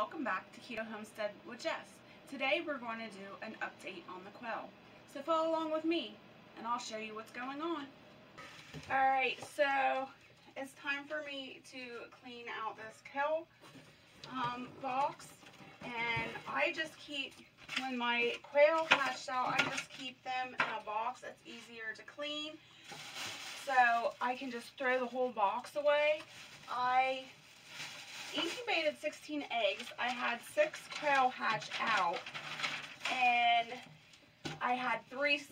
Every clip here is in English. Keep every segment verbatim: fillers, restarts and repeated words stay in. welcome back to Keto Homestead with Jess. Today we're going to do an update on the quail. So follow along with me and I'll show you what's going on. Alright, so it's time for me to clean out this quail um, box. And I just keep, when my quail hatched out, I just keep them in a box that's easier to clean. So I can just throw the whole box away. I incubated sixteen eggs. I had six quail hatch out, and I had three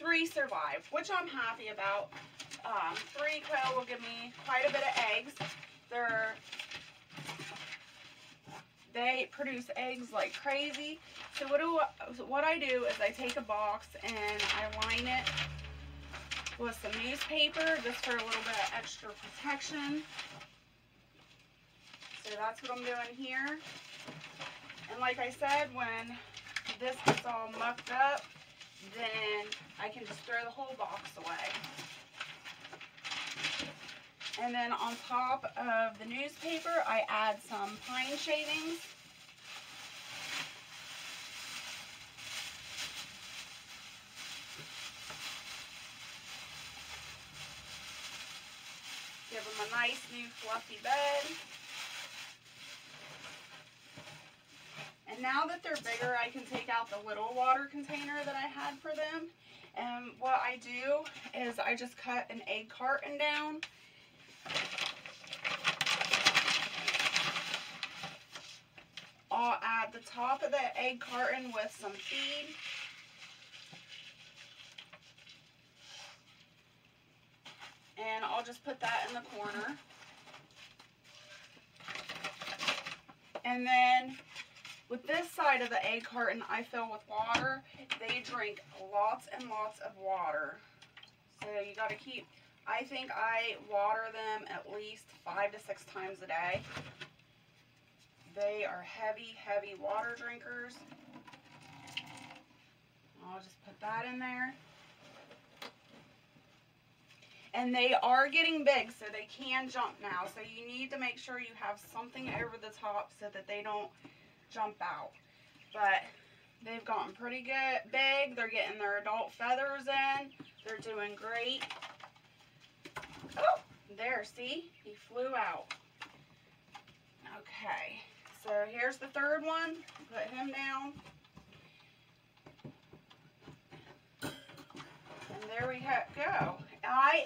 three survive, which I'm happy about. Um, three quail will give me quite a bit of eggs. They're they produce eggs like crazy. So what do I, what I do is I take a box and I line it with some newspaper just for a little bit of extra protection. So that's what I'm doing here. And like I said, when this gets all mucked up, then I can just throw the whole box away. And then on top of the newspaper, I add some pine shavings. Give them a nice new fluffy bed. And now that they're bigger, I can take out the little water container that I had for them. And what I do is I just cut an egg carton down. I'll add the top of the egg carton with some feed. And I'll just put that in the corner. And then with this side of the egg carton, I fill with water. They drink lots and lots of water. So you got to keep, I think I water them at least five to six times a day. They are heavy, heavy water drinkers. I'll just put that in there. And they are getting big, so they can jump now. So you need to make sure you have something over the top so that they don't jump out, but they've gotten pretty good big. They're getting their adult feathers in. They're doing great. Oh, there, see, he flew out. Okay, so here's the third one. Put him down, and there we go. I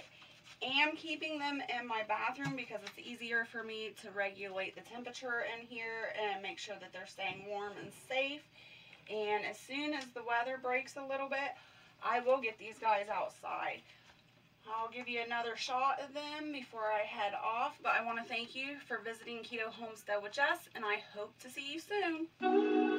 am keeping them in my bathroom because it's easier for me to regulate the temperature in here and make sure that they're staying warm and safe. And as soon as the weather breaks a little bit, I will get these guys outside. I'll give you another shot of them before I head off, but I want to thank you for visiting Keto Homestead with Jess, and I hope to see you soon.